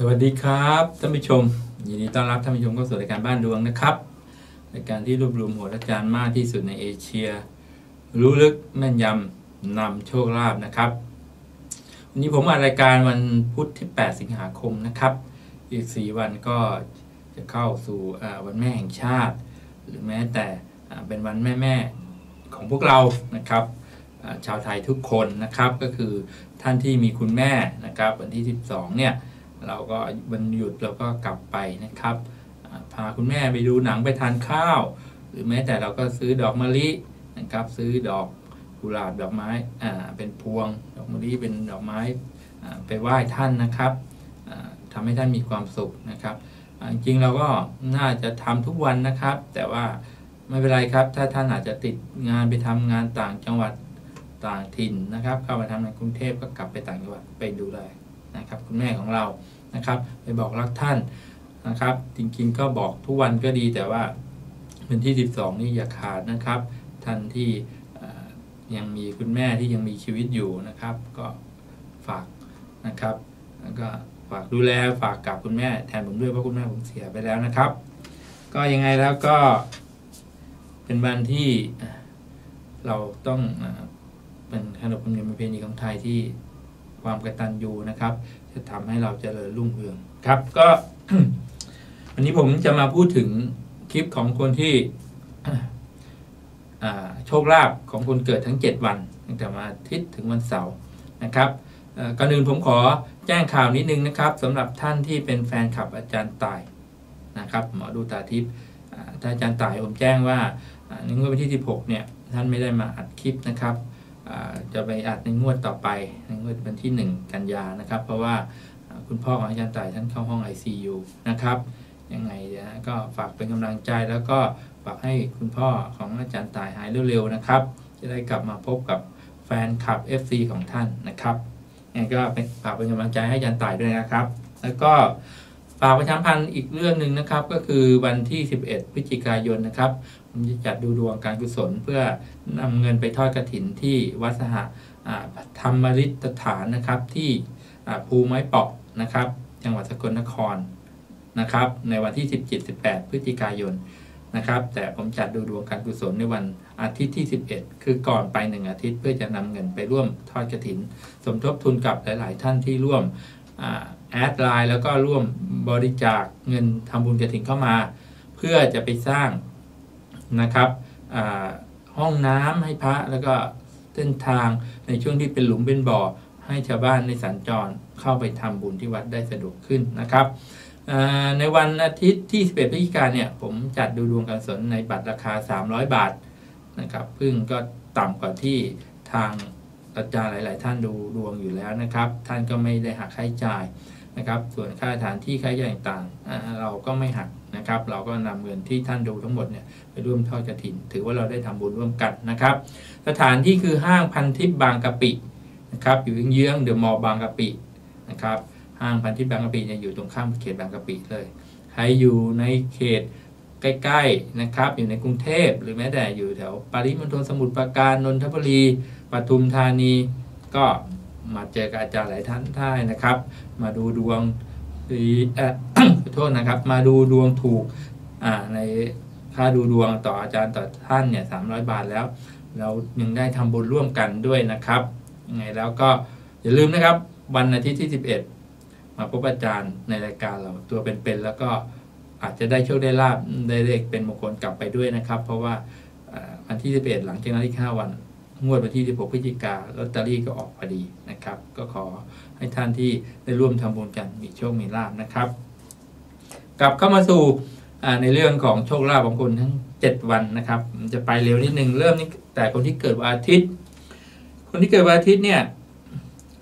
สวัสดีครับท่านผู้ชมยินดีต้อนรับท่านผู้ชมเข้าสู่รายการบ้านดวงนะครับรายการที่รวบรวมโหราจารย์มากที่สุดในเอเชียรู้ลึกแม่นยำนำโชคลาภนะครับวันนี้ผมมารายการวันพุธที่8สิงหาคมนะครับอีก4วันก็จะเข้าสู่วันแม่แห่งชาติหรือแม้แต่เป็นวันแม่ๆของพวกเรานะครับชาวไทยทุกคนนะครับก็คือท่านที่มีคุณแม่นะครับวันที่12เนี่ยเราก็วันหยุดเราก็กลับไปนะครับพาคุณแม่ไปดูหนังไปทานข้าวหรือแม้แต่เราก็ซื้อดอกมะลินะครับซื้อดอกกุหลาบดอกไม้เป็นพวงดอกมะลิเป็นดอกไม้ไปไหว้ท่านนะครับทำให้ท่านมีความสุขนะครับจริงเราก็น่าจะทำทุกวันนะครับแต่ว่าไม่เป็นไรครับถ้าท่านอาจจะติดงานไปทำงานต่างจังหวัดต่างถิ่นนะครับเข้ามาทำในกรุงเทพก็กลับไปต่างจังหวัดไปดูเลยนะครับคุณแม่ของเรานะครับไปบอกรักท่านนะครับจริงๆก็บอกทุกวันก็ดีแต่ว่าวันที่12นี่อย่าขาดนะครับท่านที่ยังมีคุณแม่ที่ยังมีชีวิตอยู่นะครับก็ฝากนะครับแล้วก็ฝากดูแลฝากกับคุณแม่แทนผมด้วยเพราะคุณแม่ผมเสียไปแล้วนะครับก็ยังไงแล้วก็เป็นวันที่เราต้องเป็นขนบธรรมเนียมประเพณีของไทยที่ความกตัญญูนะครับจะทำให้เราเจริญรุ่งเรืองครับก็ วันนี้ผมจะมาพูดถึงคลิปของคนที่โชคลาภของคนเกิดทั้ง7วันตั้งแต่วันอาทิตย์ถึงวันเสาร์นะครับก่อนอื่นผมขอแจ้งข่าวนิดนึงนะครับสำหรับท่านที่เป็นแฟนคลับอาจารย์ต่ายนะครับหมอดูตาทิพย์ท่านอาจารย์ต่ายผมแจ้งว่าในงวดวันที่16เนี่ยท่านไม่ได้มาอัดคลิปนะครับจะไปอัดในงวดต่อไปในงวดวันที่1กันยานะครับเพราะว่าคุณพ่อของอาจารย์ต่ายท่านเข้าห้อง ICU นะครับยังไงนะก็ฝากเป็นกำลังใจแล้วก็ฝากให้คุณพ่อของอาจารย์ต่ายหายเร็วๆนะครับจะได้กลับมาพบกับแฟนคลับ FC ของท่านนะครับยังไงก็ฝากเป็นกำลังใจให้อาจารย์ต่ายด้วยนะครับแล้วก็ฝากประชาสัมพันธ์อีกเรื่องหนึ่งนะครับก็คือวันที่11พฤศจิกายนนะครับผมจะจัดดูดวงการกุศลเพื่อนำเงินไปทอดกฐินที่วัดสหธรรมฤทธิสถานนะครับที่ภูไม้เปาะนะครับจังหวัดสกลนครนะครับในวันที่ 17-18 พฤศจิกายนนะครับแต่ผมจัดดูดวงการกุศลในวันอาทิตย์ที่11คือก่อนไป1อาทิตย์เพื่อจะนำเงินไปร่วมทอดกฐินสมทบทุนกับหลายๆท่านที่ร่วมแอดไลน์แล้วก็ร่วมบริจาคเงินทำบุญกฐินเข้ามาเพื่อจะไปสร้างนะครับห้องน้ำให้พระแล้วก็เส้นทางในช่วงที่เป็นหลุมเป็นบ่อให้ชาวบ้านในสัญจรเข้าไปทำบุญที่วัดได้สะดวกขึ้นนะครับในวันอาทิตย์ที่11พฤศจิกายนเนี่ยผมจัดดูดวงการกุศลในบัตรราคา300บาทนะครับซึ่งก็ต่ำกว่าที่ทางอาจารย์หลายๆท่านดูดวงอยู่แล้วนะครับท่านก็ไม่ได้หักค่าใช้จ่ายนะครับส่วนค่าสถานที่ค่าใช้จ่ายต่างๆเราก็ไม่หักนะครับเราก็นำเงินที่ท่านดูทั้งหมดเนี่ยไปร่วมทอดกฐินถือว่าเราได้ทำบุญร่วมกันนะครับสถานที่คือห้างพันทิพย์บางกะปินะครับอยู่เยื้องเดอะมอลล์บางกะปินะครับห้างพันทิพย์บางกะปิเนี่ยอยู่ตรงข้ามเขตบางกะปิเลยใครอยู่ในเขตใกล้ๆนะครับอยู่ในกรุงเทพหรือแม้แต่อยู่แถวปริมณฑลสมุทรปราการนนทบุรีปทุมธานีก็มาเจอกับอาจารย์หลายท่านได้นะครับมาดูดวงโทษนะครับมาดูดวงถูกในค่าดูดวงต่ออาจารย์ต่อท่านเนี่ย300บาทแล้วเรายังได้ทำบุญร่วมกันด้วยนะครับยังไงแล้วก็อย่าลืมนะครับวันอาทิตย์ที่11มาพบอาจารย์ในรายการเราตัวเป็นๆแล้วก็อาจจะได้โชคได้ลาภได้เลขเป็นมงคลกลับไปด้วยนะครับเพราะว่าวันที่11หลังจากนั้นอีก5วันงวดวันที่16พฤศจิกายนลอตเตอรี่ก็ออกพอดีนะครับก็ขอให้ท่านที่ได้ร่วมทำบุญกันมีโชคมีลาภนะครับกลับเข้ามาสู่ในเรื่องของโชคลาภของคนทั้ง7วันนะครับจะไปเร็วนิดนึงเริ่มนี้แต่คนที่เกิดวันอาทิตย์คนที่เกิดวันอาทิตย์เนี่ย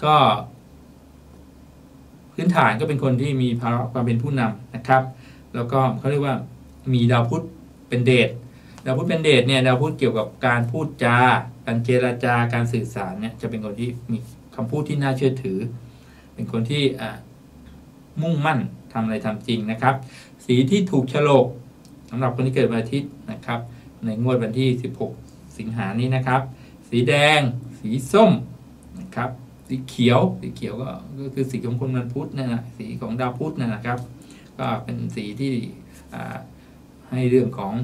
ก็พื้นฐานก็เป็นคนที่มีภาวะความเป็นผู้นำนะครับแล้วก็เขาเรียกว่ามีดาวพุธเป็นเดชดาวพุธเป็นเดชเนี่ยดาวพุธเกี่ยวกับการพูดจาการเจรจาการสื่อสารเนี่ยจะเป็นคนที่มีคำพูดที่น่าเชื่อถือเป็นคนที่มุ่งมั่นทำอะไรทำจริงนะครับสีที่ถูกโฉลกสำหรับคนที่เกิดวันอาทิตย์นะครับในงวดวันที่16สิงหานี้นะครับสีแดงสีส้มนะครับ สีเขียวสีเขียวก็คือสีของคนวันพุธนะสีของดาวพุธนะครับก็เป็นสีที่ให้เรื่องของ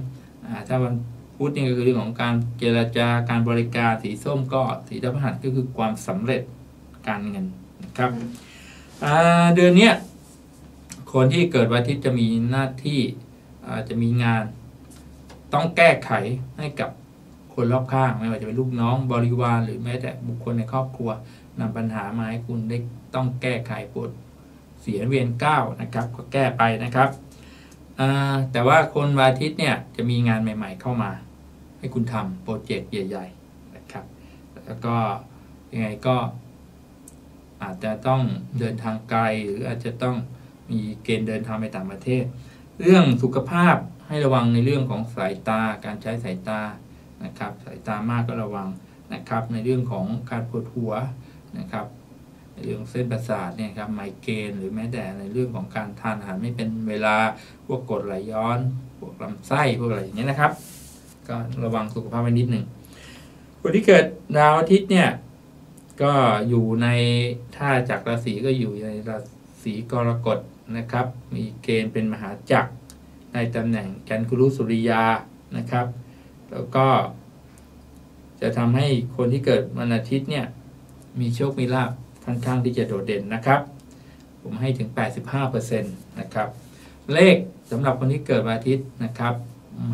ถ้าวันพุธนี่ก็คือเรื่องของการเจรจาการบริการสีส้มก็สีดาวพฤหัสก็คือความสำเร็จการเงินนะครับเดือนนี้คนที่เกิดวันอาทิตย์จะมีหน้าที่จะมีงานต้องแก้ไขให้กับคนรอบข้างไม่ว่าจะเป็นลูกน้องบริวารหรือแม้แต่บุคคลในครอบครัวนำปัญหามาให้คุณได้ต้องแก้ไขปวดเสียเวียนก้าวนะครับก็แก้ไปนะครับแต่ว่าคนวันอาทิตย์เนี่ยจะมีงานใหม่ๆเข้ามาให้คุณทำโปรเจกต์ใหญ่ๆนะครับแล้วก็ยังไงก็อาจจะต้องเดินทางไกลหรืออาจจะต้องมีเกณฑ์เดินทางไปต่างประเทศเรื่องสุขภาพให้ระวังในเรื่องของสายตาการใช้สายตานะครับสายตามากก็ระวังนะครับในเรื่องของการปวดหัวนะครับในเรื่องเส้นประสาทเนี่ยครับไมเกรนหรือแม้แต่ในเรื่องของการทานอาหารไม่เป็นเวลาพวกกรดไหลย้อนพวกลำไส้พวกอะไรอย่างเงี้ยนะครับก็ระวังสุขภาพไว้นิดหนึ่งคนที่เกิดดาวอาทิตย์เนี่ยก็อยู่ในถ้าจากราศีก็อยู่ในราศีกรกฎนะครับมีเกณฑ์เป็นมหาจักรในตำแหน่งจันทรุสุริยานะครับแล้วก็จะทำให้คนที่เกิดวันอาทิตย์เนี่ยมีโชคมีลาภค่อนข้างที่จะโดดเด่นนะครับผมให้ถึง 85% นะครับเลขสำหรับคนที่เกิดวันอาทิตย์นะครับ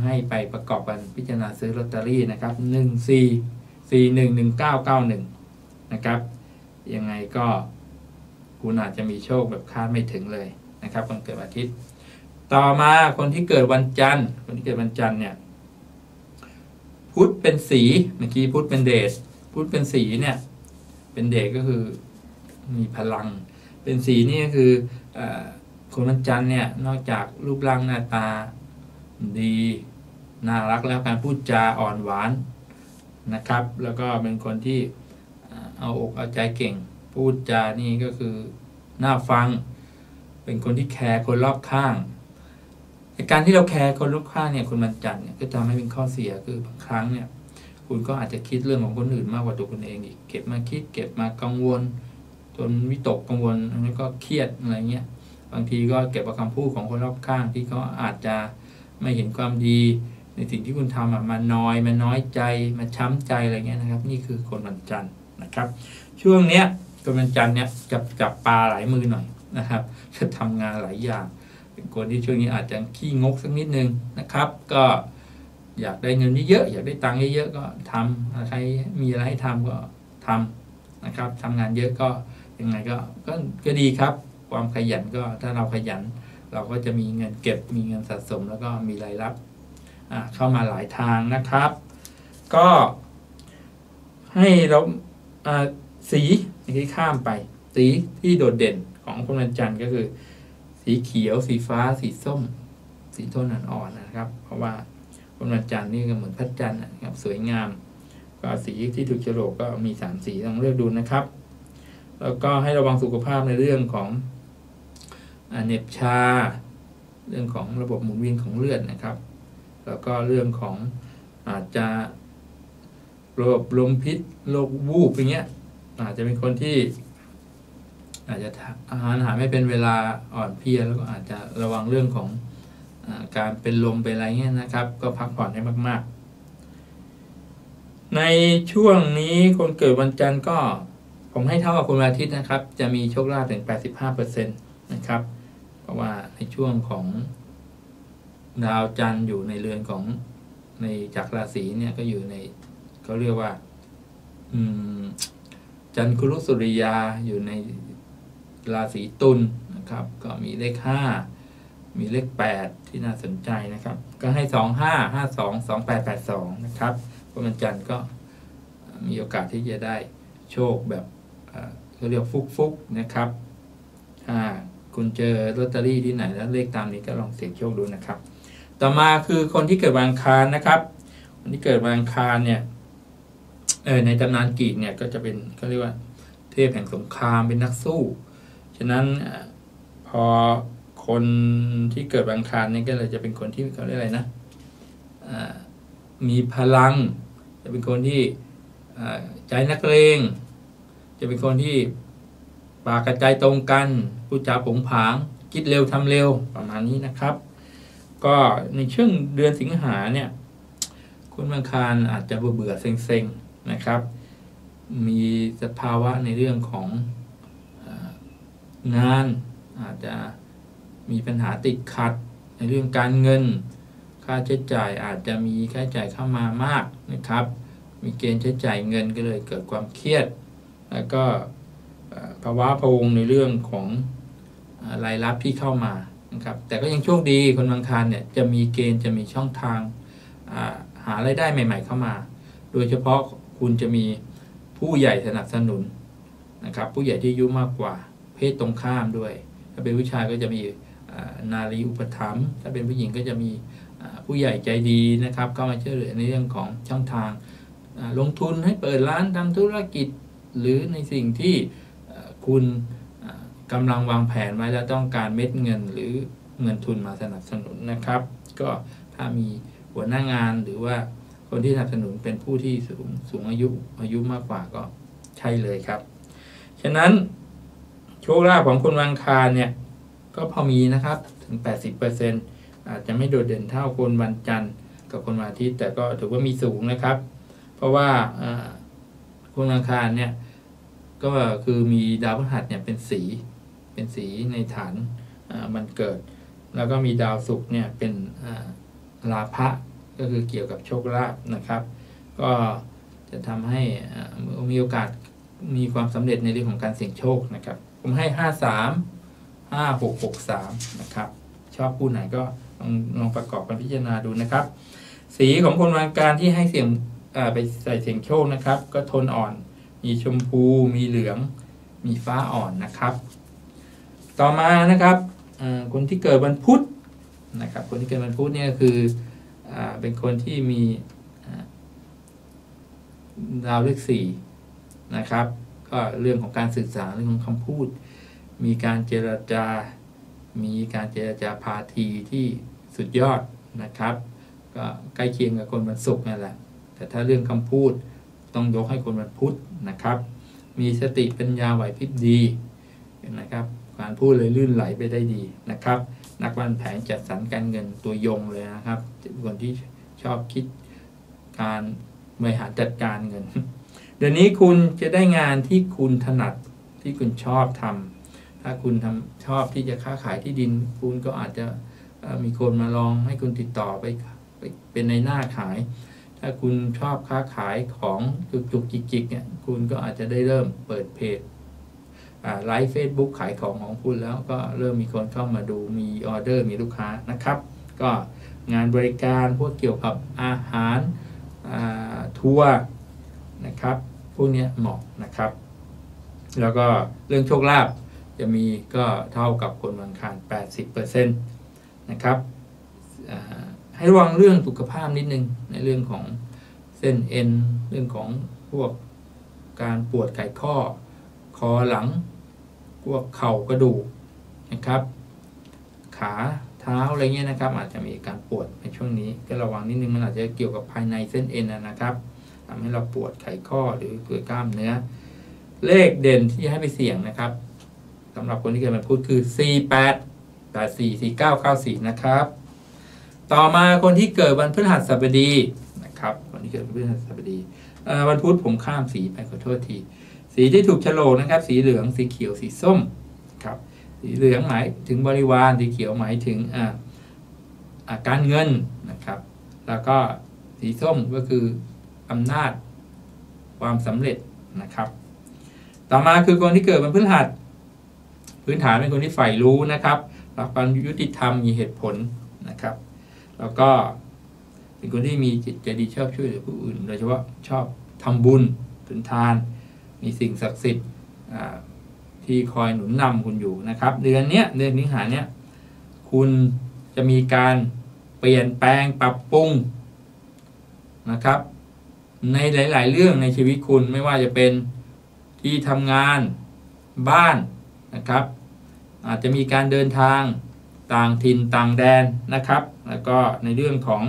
ให้ไปประกอบกันพิจารณาซื้อลอตเตอรี่นะครับ14411991นะครับยังไงก็คุณอาจจะมีโชคแบบคาดไม่ถึงเลยนะครับคนเกิดวันอาทิตย์ต่อมาคนที่เกิดวันจันทร์คนที่เกิดวันจันทร์เนี่ยพุธเป็นสีเมื่อกี้พุธเป็นเดชพุธเป็นสีเนี่ยเป็นเดชก็คือมีพลังเป็นสีนี่ก็คือคนวันจันทร์เนี่ยนอกจากรูปร่างหน้าตาดีน่ารักแล้วการพูดจาอ่อนหวานนะครับแล้วก็เป็นคนที่เอาอกเอาใจเก่งพูดจานี่ก็คือน่าฟังเป็นคนที่แคร์คนรอบข้างการที่เราแคร์คนรอบข้างเนี่ยคนมันจัดเนี่ยก็จะไม่เป็นข้อเสียคือบางครั้งเนี่ยคุณก็อาจจะคิดเรื่องของคนอื่นมากกว่าตัวคุณเองอีกเก็บมาคิดเก็บมากังวลจนวิตกกังวลอันนี้ก็เครียดอะไรเงี้ยบางทีก็เก็บเอาคำพูดของคนรอบข้างที่เขาอาจจะไม่เห็นความดีในสิ่งที่คุณทำมาน้อยมาน้อยใจมาช้ำใจอะไรเงี้ยนะครับนี่คือคนมันจัดนะครับช่วงเนี้ยคนมันจัดเนี่ยจับปลาหลายมือหน่อยนะครับจะทำงานหลายอย่างคนที่ช่วงนี้อาจจะขี้งกสักนิดนึงนะครับก็อยากได้เงินเยอะๆอยากได้ตังค์เยอะๆก็ทำใครมีอะไรให้ทำก็ทำนะครับทำงานเยอะก็ยังไงก็ดีครับความขยันก็ถ้าเราขยันเราก็จะมีเงินเก็บมีเงินสะสมแล้วก็มีรายรับเข้ามาหลายทางนะครับก็ให้เราสีที่ข้ามไปสีที่โดดเด่นของคนวันจันทร์ก็คือสีเขียวสีฟ้าสีส้มสีโทนอ่อนๆนะครับเพราะว่าคนวันจันทร์นี่ก็เหมือนพระจันทร์นะครับสวยงามก็สีที่ถูกโฉลกก็มี3สีลองเลือกดูนะครับแล้วก็ให้ระวังสุขภาพในเรื่องของเหน็บชาเรื่องของระบบหมุนเวียนของเลือดนะครับแล้วก็เรื่องของอาจจะระบบลมพิษโรควูบอย่างเงี้ยอาจจะเป็นคนที่อาจจะอาหารไม่เป็นเวลาอ่อนเพลียแล้วก็อาจจะระวังเรื่องของการเป็นลมเป็นอะไรเงี้ยนะครับก็พักผ่อนให้มากๆในช่วงนี้คนเกิดวันจันทร์ก็ผมให้เท่ากับคนวันอาทิตย์นะครับจะมีโชคลาภถึง 85% นะครับเพราะว่าในช่วงของดาวจันทร์อยู่ในเรือนของในจักรราศีเนี่ยก็อยู่ในเขาเรียกว่าจันทรุสุริยาอยู่ในราศีตุลนะครับก็มีเลข5มีเลข8ที่น่าสนใจนะครับก็ให้25522882นะครับวันจันทร์ก็มีโอกาสที่จะได้โชคแบบเขาเรียกฟุกนะครับคุณเจอลอตเตอรี่ที่ไหนแล้วเลขตามนี้ก็ลองเสี่ยงโชคดูนะครับต่อมาคือคนที่เกิดวันอังคารนะครับคนที่เกิดวันอังคารเนี่ยในตำนานกรีกเนี่ยก็จะเป็นเขาเรียกว่าเทพแห่งสงครามเป็นนักสู้ฉะนั้นพอคนที่เกิดวันอังคารนี่ก็เลยจะเป็นคนที่เขาเรียกอะไรนะมีพลังจะเป็นคนที่ใจนักเลง จะเป็นคนที่ปากกระจายตรงกันพูดจาผงผางคิดเร็วทำเร็วประมาณนี้นะครับก็ในช่วงเดือนสิงหาเนี่ยคุณมังคารอาจจะเบื่อเซ็งๆนะครับมีสภาวะในเรื่องของงานอาจจะมีปัญหาติดขัดในเรื่องการเงินค่าใช้จ่ายอาจจะมีค่าใช้จ่ายเข้ามามากนะครับมีเกณฑ์ใช้จ่ายเงินก็เลยเกิดความเครียดแล้วก็ภาวะพะวงในเรื่องของรายรับที่เข้ามานะครับแต่ก็ยังโชคดีคนมังคารเนี่ยจะมีเกณฑ์จะมีช่องทางหารายได้ใหม่ๆเข้ามาโดยเฉพาะคุณจะมีผู้ใหญ่สนับสนุนนะครับผู้ใหญ่ที่อายุมากกว่าเพศตรงข้ามด้วยถ้าเป็นผู้ชายก็จะมีนารีอุปถัมภ์ถ้าเป็นผู้หญิงก็จะมีผู้ใหญ่ใจดีนะครับเข้ามาช่วยเหลือในเรื่องของช่องทางลงทุนให้เปิดร้านทำธุรกิจหรือในสิ่งที่คุณกำลังวางแผนไว้แล้วต้องการเม็ดเงินหรือเงินทุนมาสนับสนุนนะครับก็ถ้ามีหัวหน้างานหรือว่าคนที่สนับสนุนเป็นผู้ที่สูงอายุมากกว่าก็ใช่เลยครับฉะนั้นโชคลาภของคนมังคารเนี่ยก็พอมีนะครับถึง 80% อาจจะไม่โดดเด่นเท่าคนวันจันทร์กับคนวันอาทิตย์แต่ก็ถือว่ามีสูงนะครับเพราะว่าคนมังคารเนี่ยก็คือมีดาวพฤหัสเนี่ยเป็นสีในฐานมันเกิดแล้วก็มีดาวศุกร์เนี่ยเป็นราพะก็คือเกี่ยวกับโชคลาภนะครับก็จะทำให้มีโอกาสมีความสำเร็จในเรื่องของการเสี่ยงโชคนะครับผมให้53 5663นะครับชอบคู่ไหนก็ลองประกอบกันพิจารณาดูนะครับสีของคนมังกรที่ให้เสี่ยงไปใส่เสี่ยงโชคนะครับก็โทนอ่อนมีชมพูมีเหลืองมีฟ้าอ่อนนะครับต่อมานะครับคนที่เกิดวันพุธนะครับคนที่เกิดวันพุธเนี่ยคือเป็นคนที่มีดาวเลข4นะครับก็เรื่องของการสื่อสารเรื่องของคำพูดมีการเจรจาพาทีที่สุดยอดนะครับก็ใกล้เคียงกับคนวันศุกร์นั่นแหละแต่ถ้าเรื่องคำพูดต้องยกให้คนวันพุธนะครับมีสติปัญญาไหวพริบดีนะครับการพูดเลยลื่นไหลไปได้ดีนะครับนักวางแผนจัดสรรการเงินตัวยงเลยนะครับคนที่ชอบคิดการบริหารจัดการเงินเดี๋ยวนี้คุณจะได้งานที่คุณถนัดที่คุณชอบทำถ้าคุณทำชอบที่จะค้าขายที่ดินคุณก็อาจจะมีคนมาลองให้คุณติดต่อไปเป็นในหน้าขายถ้าคุณชอบค้าขายของจุกจิกเนี่ยคุณก็อาจจะได้เริ่มเปิดเพจไลฟ์ Facebook ขายของของคุณแล้วก็เริ่มมีคนเข้ามาดูมีออเดอร์มีลูกค้านะครับก็งานบริการพวกเกี่ยวกับอาหารทัวร์นะครับพวกนี้เหมาะนะครับแล้วก็เรื่องโชคลาภจะมีก็เท่ากับคนมังคาร 80% นะครับให้ระวังเรื่องสุขภาพนิดนึงในเรื่องของเส้นเอ็นเรื่องของพวกการปวดไขข้อคอหลังพวกเข่ากระดูกนะครับขาเท้าอะไรเงี้ยนะครับอาจจะมีการปวดในช่วงนี้ก็ระวังนิดนึงมันอาจจะเกี่ยวกับภายในเส้นเอ็นนะครับทำให้เราปวดไขข้อหรือเกิดกล้ามเนื้อเลขเด่นที่ให้ไปเสี่ยงนะครับสำหรับคนที่เกิดวันพุธคือ48 84 49 94นะครับต่อมาคนที่เกิดวันพฤหัสบดีนะครับคนที่เกิดวันพฤหัสบดีวันพุธผมข้ามสีไปขอโทษทีสีที่ถูกฉลกนะครับสีเหลืองสีเขียวสีส้มครับสีเหลืองหมายถึงบริวารสีเขียวหมายถึงการเงินนะครับแล้วก็สีส้มก็คืออำนาจความสำเร็จนะครับต่อมาคือคนที่เกิดวันพฤหัสพื้นฐานเป็นคนที่ใฝ่รู้นะครับหลักความยุติธรรมมีเหตุผลนะครับแล้วก็เป็นคนที่มีจิตใจดีชอบช่วยเหลือผู้อื่นโดยเฉพาะชอบทำบุญสุนทานมีสิ่งศักดิ์สิทธิ์ที่คอยหนุนนำคุณอยู่นะครับเดือนสิงหาเนี้ยคุณจะมีการเปลี่ยนแปลงปรับปรุงนะครับในหลายๆเรื่องในชีวิตคุณไม่ว่าจะเป็นที่ทำงานบ้านนะครับอาจจะมีการเดินทางต่างถิ่นต่างแดนนะครับแล้วก็ในเรื่องของ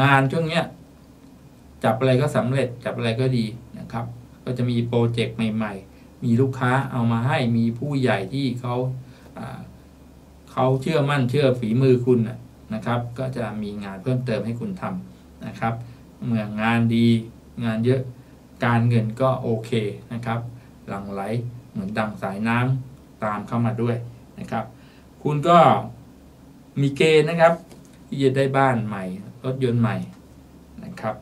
งานช่วงเนี้ยจับอะไรก็สำเร็จจับอะไรก็ดีนะครับ ก็จะมีโปรเจกต์ใหม่ๆมีลูกค้าเอามาให้มีผู้ใหญ่ที่เขาเชื่อมั่นเชื่อฝีมือคุณนะครับก็จะมีงานเพิ่มเติมให้คุณทำนะครับเมื่องานดีงานเยอะการเงินก็โอเคนะครับหลั่งไหลเหมือนดั่งสายน้ำตามเข้ามาด้วยนะครับคุณก็มีเกณฑ์นะครับที่จะได้บ้านใหม่รถยนต์ใหม่นะครับ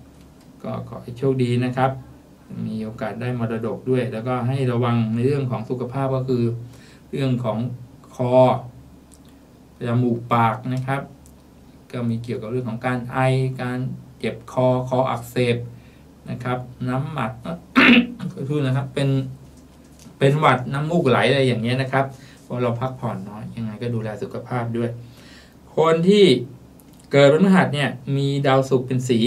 ก็ขอให้โชคดีนะครับมีโอกาสได้มรดกด้วยแล้วก็ให้ระวังในเรื่องของสุขภาพก็คือเรื่องของคอจมูกปากนะครับก็มีเกี่ยวกับเรื่องของการไอการเจ็บคออักเสบนะครับน้ำหมัด นะครับเป็นหวัดน้ำมูกไหลอะไรอย่างเงี้ยนะครับพอเราพักผ่อนน้อยยังไงก็ดูแลสุขภาพด้วยคนที่เกิดวันพฤหัสเนี่ยมีดาวศุกร์เป็นสี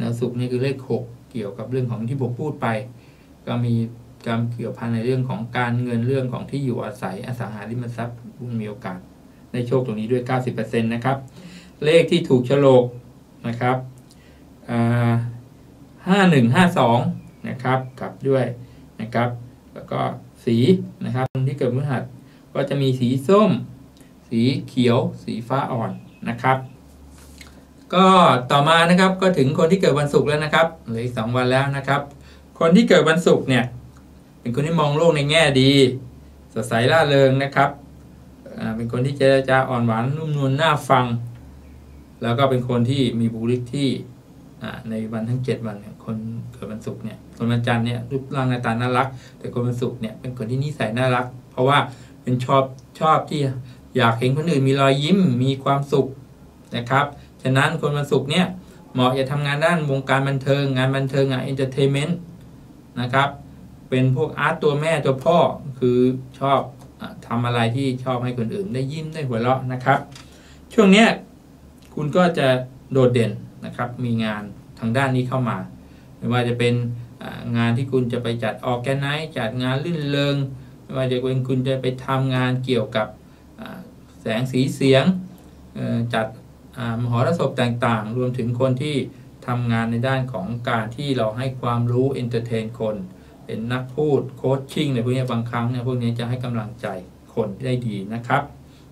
ดาวศุกร์นี่คือเลข6เกี่ยวกับเรื่องของที่ผมพูดไปก็มีการเกี่ยวพันในเรื่องของการเงินเรื่องของที่อยู่อาศัยอสังหาริมทรัพย์คุณมีโอกาสได้โชคตรงนี้ด้วย 90% นะครับเลขที่ถูกโฉลกนะครับ5152นะครับกลับด้วยนะครับแล้วก็สีนะครับคนที่เกิดพฤหัสก็จะมีสีส้มสีเขียวสีฟ้าอ่อนนะครับก็ต่อมานะครับก็ถึงคนที่เกิดวันศุกร์แล้วนะครับเหลืออีก2วันแล้วนะครับคนที่เกิดวันศุกร์เนี่ยเป็นคนที่มองโลกในแง่ดีสดใสร่าเริงนะครับเป็นคนที่เจรจาอ่อนหวานนุ่มนวลน่าฟังแล้วก็เป็นคนที่มีบุคลิกที่ในวันทั้ง7วันเนี่ยคนเกิดวันศุกร์เนี่ยคนวันจันทร์เนี่ยรูปร่างหน้าตาน่ารักแต่คนวันศุกร์เนี่ยเป็นคนที่นิสัยน่ารักเพราะว่าเป็นชอบที่อยากเห็นคนอื่นมีรอยยิ้มมีความสุขนะครับฉะนั้นคนวันศุกร์เนี่ยเหมาะจะทำงานด้านวงการบันเทิงงานบันเทิงเอนเตอร์เทนเมนต์นะครับเป็นพวกอาร์ตตัวแม่ตัวพ่อคือชอบทำอะไรที่ชอบให้คนอื่นได้ยิ้มได้หัวเราะนะครับช่วงนี้คุณก็จะโดดเด่นนะครับมีงานทางด้านนี้เข้ามาไม่ว่าจะเป็นงานที่คุณจะไปจัดออร์แกไนซ์จัดงานลื่นเริงไม่ว่าจะเป็นคุณจะไปทำงานเกี่ยวกับแสงสีเสียงจัดมหรสพต่างๆรวมถึงคนที่ทำงานในด้านของการที่เราให้ความรู้เอนเตอร์เทนคนเป็นนักพูดโค้ชชิ่งอะไรพวกนี้บางครั้งเนี่ยพวกนี้จะให้กำลังใจคนได้ดีนะครับ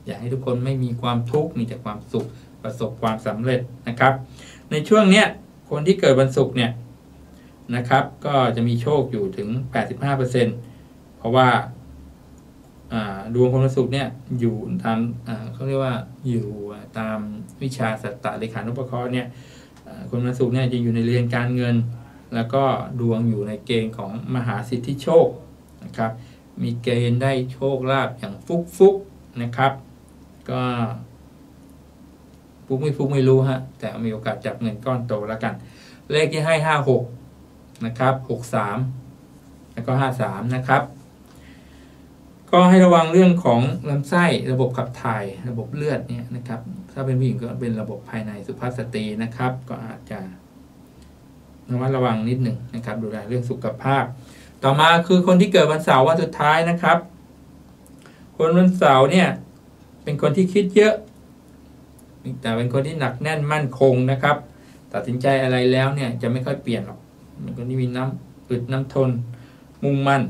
อยากให้ทุกคนไม่มีความทุกข์มีแต่ความสุขประสบความสำเร็จนะครับในช่วงเนี้ยคนที่เกิดวันศุกร์เนี่ยนะครับก็จะมีโชคอยู่ถึง 85% เพราะว่าดวงคนวันศุกร์เนี่ยอยู่ตามเขาเรียกว่าอยู่ตามวิชาสัตตเลขานุปเคราะห์เนี่ยคนวันศุกร์เนี่ยจะอยู่ในเรือนการเงินแล้วก็ดวงอยู่ในเกณฑ์ของมหาสิทธิโชคนะครับมีเกณฑ์ได้โชคลาภอย่างฟุกนะครับก็ฟุกไม่รู้ฮะแต่มีโอกาสจับเงินก้อนโตแล้วกันเลขที่ให้56นะครับ63แล้วก็53นะครับก็ให้ระวังเรื่องของลำไส้ระบบขับถ่ายระบบเลือดเนี่ยนะครับถ้าเป็นผู้หญิงก็เป็นระบบภายในสุภาพสตรีนะครับก็อาจจะระมัดระวังนิดหนึ่งนะครับดูแลเรื่องสุขภาพต่อมาคือคนที่เกิดวันเสาร์วันสุดท้ายนะครับคนวันเสาร์เนี่ยเป็นคนที่คิดเยอะแต่เป็นคนที่หนักแน่นมั่นคงนะครับตัดสินใจอะไรแล้วเนี่ยจะไม่ค่อยเปลี่ยนหรอกเป็นคนที่มีน้ำอึดน้ำทนมุ่งมั่น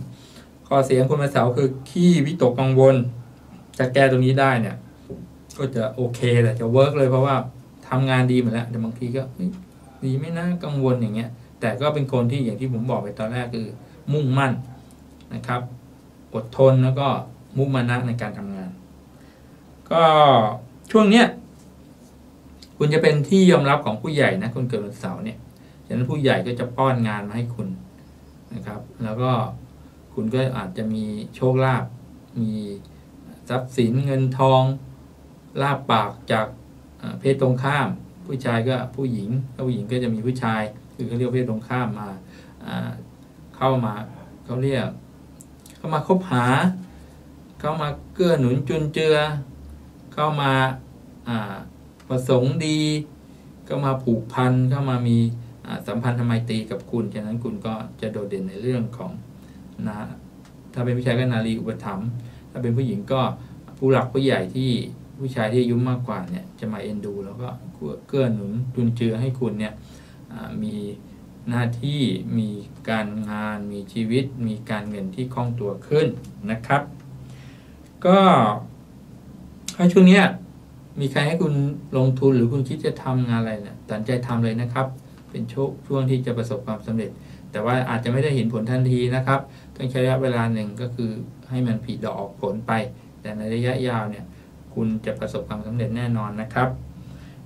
ข้อเสียของคนวันเสาร์คือขี้วิตกกังวลจะแก้ตรงนี้ได้เนี่ยก็จะโอเคแหละจะเวิร์กเลยเพราะว่าทำงานดีหมดแล้วแต่บางทีก็ดีไม่น่ากังวลอย่างเงี้ยแต่ก็เป็นคนที่อย่างที่ผมบอกไปตอนแรกคือมุ่งมั่นนะครับอดทนแล้วก็มุ่งมานะในการทำงานก็ช่วงเนี้ยคุณจะเป็นที่ยอมรับของผู้ใหญ่นะคนเกิดวันเสาร์เนี่ยฉะนั้นผู้ใหญ่ก็จะป้อนงานมาให้คุณนะครับแล้วก็คุณก็อาจจะมีโชคลาภมีทรัพย์สินเงินทองลาภปากจากเพศตรงข้ามผู้ชายก็ผู้หญิงถ้าผู้หญิงก็จะมีผู้ชายคือเขาเรียกเพศตรงข้ามมาเข้ามาเขาเรียกเข้ามาคบหาเข้ามาเกื้อหนุนจุนเจือเข้ามาประสงค์ดีก็มาผูกพันเข้ามามีสัมพันธ์ทำไมตรีกับคุณฉะนั้นคุณก็จะโดดเด่นในเรื่องของนะถ้าเป็นผู้ชายก็นารีอุปถัมภ์ถ้าเป็นผู้หญิงก็ผู้หลักผู้ใหญ่ที่ผู้ชายที่อายุมากกว่าเนี่ยจะมาเอ็นดูแล้วก็เกื้อหนุนจุนเจือให้คุณเนี่ยมี หน้าที่มีการงานมีชีวิตมีการเงินที่คล่องตัวขึ้นนะครับก็ถ้าช่วงนี้มีใครให้คุณลงทุนหรือคุณคิดจะทำงานอะไรเนี่ยตัดใจทำเลยนะครับเป็นช่วงที่จะประสบความสำเร็จแต่ว่าอาจจะไม่ได้เห็นผลทันทีนะครับต้องใช้ระยะเวลาหนึ่งก็คือให้มันผลิดอกออกผลไปแต่ในระยะยาวเนี่ยคุณจะประสบความสำเร็จแน่นอนนะครับ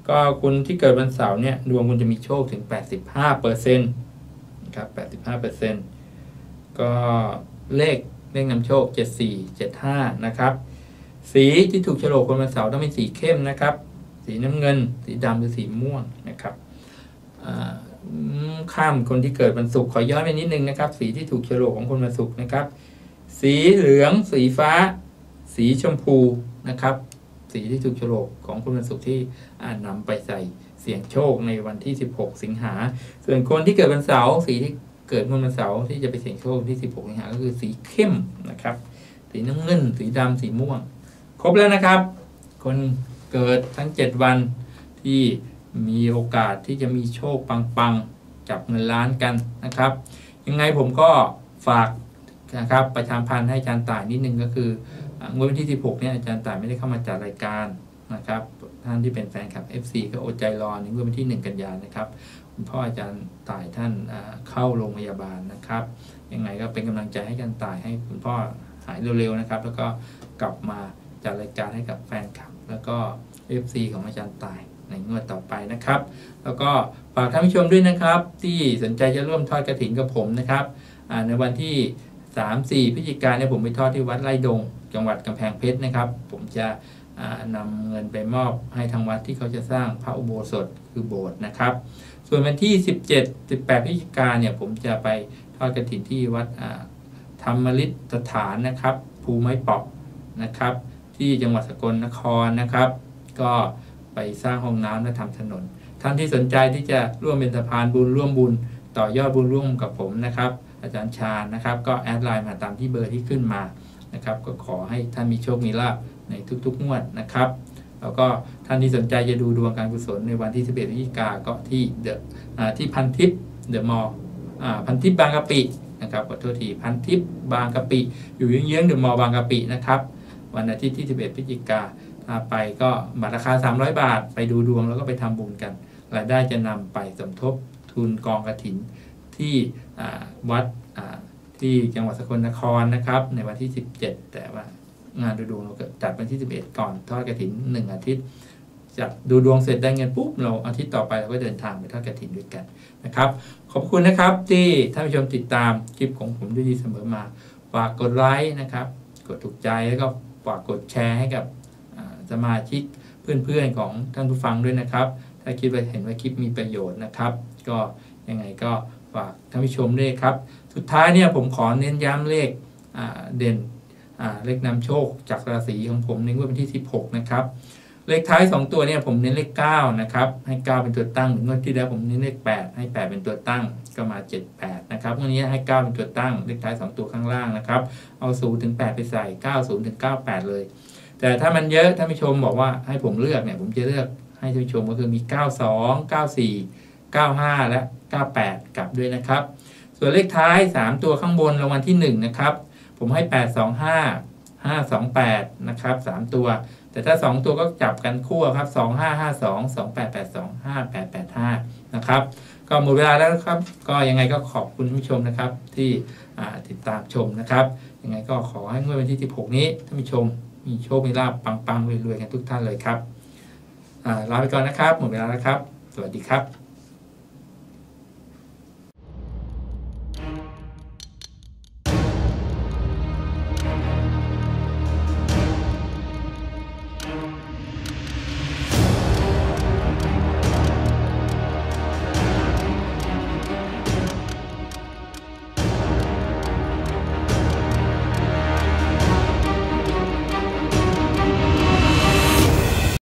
ก็คุณที่เกิดวันเสาร์เนี่ยดวงคุณจะมีโชคถึง 85% นะครับ 85% ก็เลขนำโชค7475นะครับสีที่ถูกฉลกคนวันเสาร์ต้องเป็นสีเข้มนะครับสีน้ำเงินสีดำหรือสีม่วงนะครับข้ามคนที่เกิดวันศุกร์ขอย้อนไปนิดนึงนะครับสีที่ถูกฉลกของคนวันศุกร์นะครับสีเหลืองสีฟ้าสีชมพูนะครับสีที่ถูกฉลกของคนวันศุกร์ที่นำไปใส่เสี่ยงโชคในวันที่16สิงหาส่วนคนที่เกิดวันเสาร์สีที่เกิดวันเสาร์ที่จะไปเสี่ยงโชคที่16สิงหาก็คือสีเข้มนะครับสีน้ำเงินสีดำสีม่วงครบแล้วนะครับคนเกิดทั้ง7วันที่มีโอกาสที่จะมีโชคปังๆจับเงินล้านกันนะครับยังไงผมก็ฝากนะครับประชาสัมพันธ์ให้อาจารย์ต่ายนิดนึงก็คืองวดวันที่16เนี่ยอาจารย์ต่ายไม่ได้เข้ามาจัดรายการนะครับท่านที่เป็นแฟนคลับ FC ก็อดใจรอในงวดวันที่1กันยายนนะครับคุณพ่ออาจารย์ต่ายท่านเข้าโรงพยาบาลนะครับยังไงก็เป็นกำลังใจให้อาจารย์ต่ายให้คุณพ่อหายเร็วๆนะครับแล้วก็กลับมาจัดรายการให้กับแฟนคลับแล้วก็ FC ของอาจารย์ต่ายในงวดต่อไปนะครับแล้วก็ฝากท่านผู้ชมด้วยนะครับที่สนใจจะร่วมทอดกฐินกับผมนะครับในวันที่ 3-4 พฤศจิกายนผมไปทอดที่วัดไร่ดงจังหวัดกำแพงเพชรนะครับผมจะนำเงินไปมอบให้ทางวัดที่เขาจะสร้างพระอุโบสถคือโบสถ์นะครับส่วนวันที่ 17-18 พฤศจิกายนเนี่ยผมจะไปทอดกฐินที่วัดธรรมฤทธิสถานนะครับภูไม้เปาะนะครับที่จังหวัดสกลนครนะครับก็ไปสร้างห้องน้ำและทำถนนท่านที่สนใจที่จะร่วมเป็นสะพานบุญร่วมบุญต่อยอดบุญร่วมกับผมนะครับอาจารย์ชาญนะครับก็แอดไลน์มาตามที่เบอร์ที่ขึ้นมานะครับก็ขอให้ท่านมีโชคมีลาภในทุกๆงวดนะครับแล้วก็ท่านที่สนใจจะดูดวงการกุศลในวันที่11พฤศจิกายนก็ที่พันทิพย์เดอะมอลล์พันทิพย์บางกะปินะครับขอโทษทีพันทิพย์บางกะปิอยู่เยื้องๆเดอะมอลล์บางกะปินะครับวันอาทิตย์ที่11พฤศจิกายนไปก็บัตรราคา300บาทไปดูดวงแล้วก็ไปทำบุญกันรายได้จะนำไปสมทบทุนกองกฐินที่วัดที่จังหวัดสกลนครนะครับในวันที่17แต่ว่างานดูดวงเราจัดวันที่11ก่อนทอดกฐิน1อาทิตย์จัดดูดวงเสร็จได้เงินปุ๊บเราอาทิตย์ต่อไปเราก็เดินทางไปทอดกฐินด้วยกันนะครับขอบคุณนะครับที่ท่านผู้ชมติดตามคลิปของผมด้วยดีเสมอมาฝากกดไลค์นะครับกดถูกใจแล้วก็ฝากกดแชร์ให้กับสมาชิกเพื่อนๆของท่านผู้ฟังด้วยนะครับถ้าคิดว่าเห็นว่าคลิปมีประโยชน์นะครับก็ยังไงก็ฝากท่านผู้ชมด้วยครับสุดท้ายเนี่ยผมขอเน้นย้ำเลขเด่นเลขนำโชคจากราศีของผมในงวดวันที่16นะครับเลขท้าย2ตัวเนี่ยผมเน้นเลข9นะครับให้9เป็นตัวตั้งงวดที่แล้วผมเน้นเลข8ให้8เป็นตัวตั้งก็มา78นะครับงวดนี้ให้9เป็นตัวตั้งเลขท้าย2ตัวข้างล่างนะครับเอา0ถึง8ไปใส่90ถึง98เลยแต่ถ้ามันเยอะท่านผู้ชมบอกว่าให้ผมเลือกเนี่ยผมจะเลือกให้ท่านผู้ชมก็คือมี92 94 95และ98กลับด้วยนะครับส่วนเลขท้าย3ตัวข้างบนรางวัลที่1นะครับผมให้825 528นะครับ3ตัวแต่ถ้า2ตัวก็จับกันคู่ครับ2552 2882 5885นะครับก็หมดเวลาแล้วครับก็ยังไงก็ขอบคุณท่านผู้ชมนะครับที่ติดตามชมนะครับยังไงก็ขอให้งวดวันที่16นี้ท่านผู้ชมมีโชคมีลาภปังๆรวยๆกันทุกท่านเลยครับลาไปก่อนนะครับหมดเวลาแล้วครับสวัสดีครับ